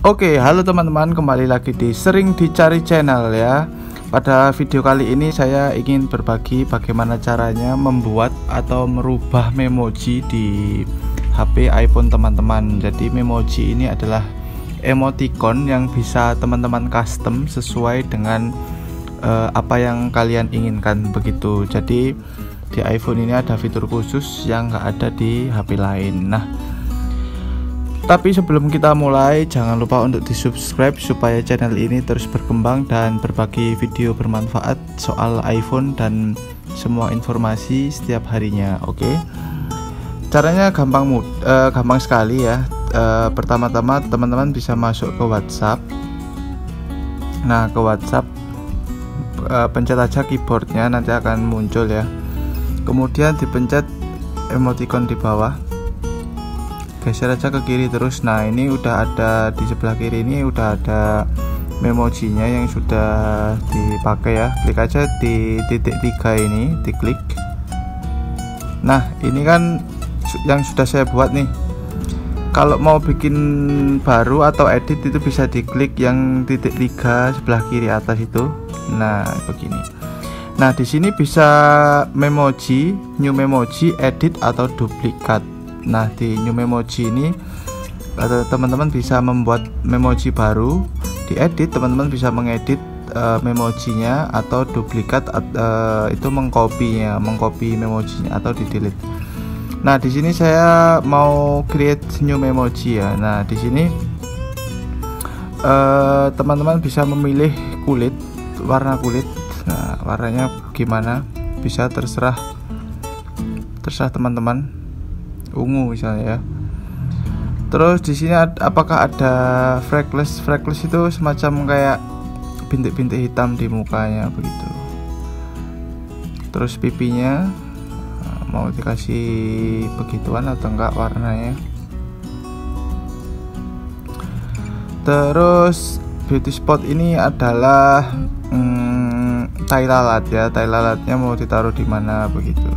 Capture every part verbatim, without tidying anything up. Oke, halo teman-teman, kembali lagi di Sering Dicari channel ya. Pada video kali ini saya ingin berbagi bagaimana caranya membuat atau merubah memoji di H P iPhone teman-teman. Jadi memoji ini adalah emoticon yang bisa teman-teman custom sesuai dengan uh, apa yang kalian inginkan begitu. Jadi di iPhone ini ada fitur khusus yang nggak ada di H P lain. Nah, tapi sebelum kita mulai, jangan lupa untuk di subscribe supaya channel ini terus berkembang dan berbagi video bermanfaat soal iPhone dan semua informasi setiap harinya. Oke, okay? Caranya gampang mud, uh, gampang sekali ya. Uh, pertama-tama teman-teman bisa masuk ke WhatsApp. Nah, ke WhatsApp uh, pencet aja keyboardnya, nanti akan muncul ya. Kemudian dipencet emoticon di bawah, geser aja ke kiri terus. Nah, ini udah ada di sebelah kiri, ini udah ada memojinya yang sudah dipakai ya. Klik aja di titik tiga ini, diklik. Nah, ini kan yang sudah saya buat nih. Kalau mau bikin baru atau edit itu bisa diklik yang titik tiga sebelah kiri atas itu. Nah, begini. Nah, di sini bisa memoji, new memoji, edit atau duplikat. Nah, di new memoji ini teman-teman bisa membuat memoji baru, diedit, teman-teman bisa mengedit uh, memojinya atau duplikat, uh, itu mengkopinya, mengcopy memojinya atau di delete. Nah, di sini saya mau create new memoji ya. Nah, di sini teman-teman uh, bisa memilih kulit, warna kulit. Nah, warnanya gimana? Bisa terserah terserah teman-teman. Ungu misalnya ya. Terus di sini ad, apakah ada freckles? Freckles itu semacam kayak bintik-bintik hitam di mukanya begitu. Terus pipinya mau dikasih begituan atau enggak warnanya. Terus beauty spot ini adalah hmm, tai lalat ya. Tai lalatnya mau ditaruh di mana begitu.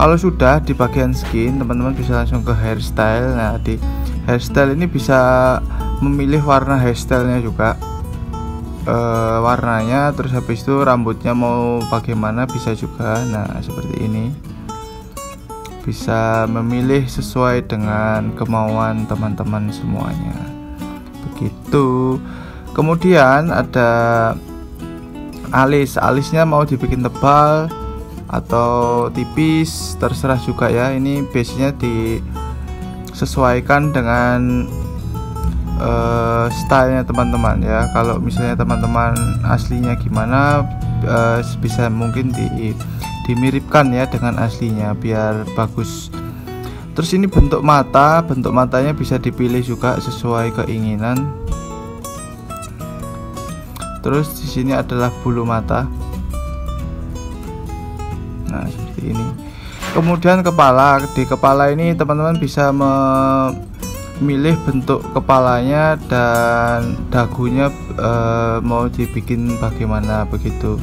Kalau sudah di bagian skin, teman-teman bisa langsung ke hairstyle. Nah, di hairstyle ini bisa memilih warna hairstylenya juga, e, warnanya. Terus habis itu rambutnya mau bagaimana bisa juga. Nah, seperti ini bisa memilih sesuai dengan kemauan teman-teman semuanya begitu. Kemudian ada alis, alisnya mau dibikin tebal atau tipis terserah juga ya. Ini biasanya disesuaikan dengan uh, stylenya teman-teman ya. Kalau misalnya teman-teman aslinya gimana, uh, bisa mungkin di, dimiripkan ya dengan aslinya biar bagus. Terus ini bentuk mata, bentuk matanya bisa dipilih juga sesuai keinginan. Terus di sini adalah bulu mata. Nah, seperti ini. Kemudian kepala, di kepala ini teman-teman bisa memilih bentuk kepalanya dan dagunya e, mau dibikin bagaimana begitu.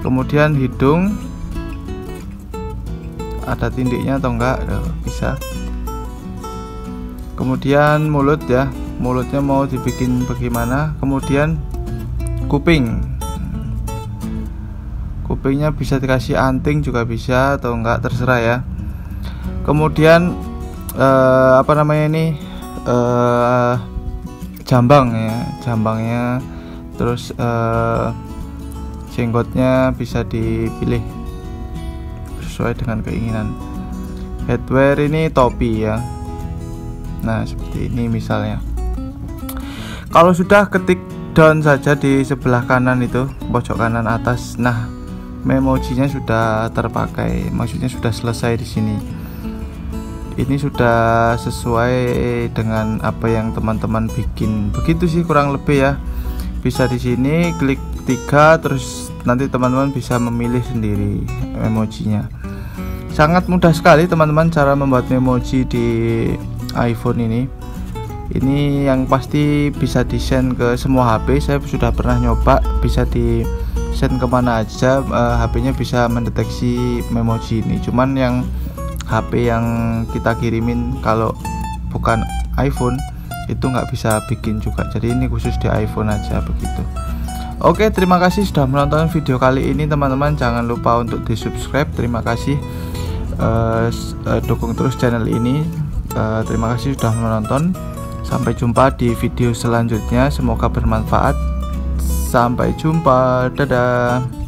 Kemudian hidung, ada tindiknya atau enggak bisa. Kemudian mulut ya, mulutnya mau dibikin bagaimana. Kemudian kuping, kupingnya bisa dikasih anting juga bisa atau enggak terserah ya. Kemudian eh, apa namanya ini, eh, jambang ya, jambangnya. Terus eh, jenggotnya bisa dipilih sesuai dengan keinginan. Headwear ini topi ya. Nah, seperti ini misalnya. Kalau sudah, ketik down saja di sebelah kanan itu, pojok kanan atas. Nah, memojinya sudah terpakai, maksudnya sudah selesai di sini. Ini sudah sesuai dengan apa yang teman-teman bikin. Begitu sih kurang lebih ya. Bisa di sini klik tiga terus nanti teman-teman bisa memilih sendiri memojinya. Sangat mudah sekali teman-teman cara membuat memoji di iPhone ini. Ini yang pasti bisa di-send ke semua H P. Saya sudah pernah nyoba, bisa di send kemana aja, uh, H P-nya bisa mendeteksi memoji ini. Cuman yang H P yang kita kirimin kalau bukan iPhone itu nggak bisa bikin juga, jadi ini khusus di iPhone aja begitu. Oke, terima kasih sudah menonton video kali ini teman-teman, jangan lupa untuk di subscribe. Terima kasih, uh, uh, dukung terus channel ini. Uh, terima kasih sudah menonton, sampai jumpa di video selanjutnya, semoga bermanfaat. Sampai jumpa, dadah.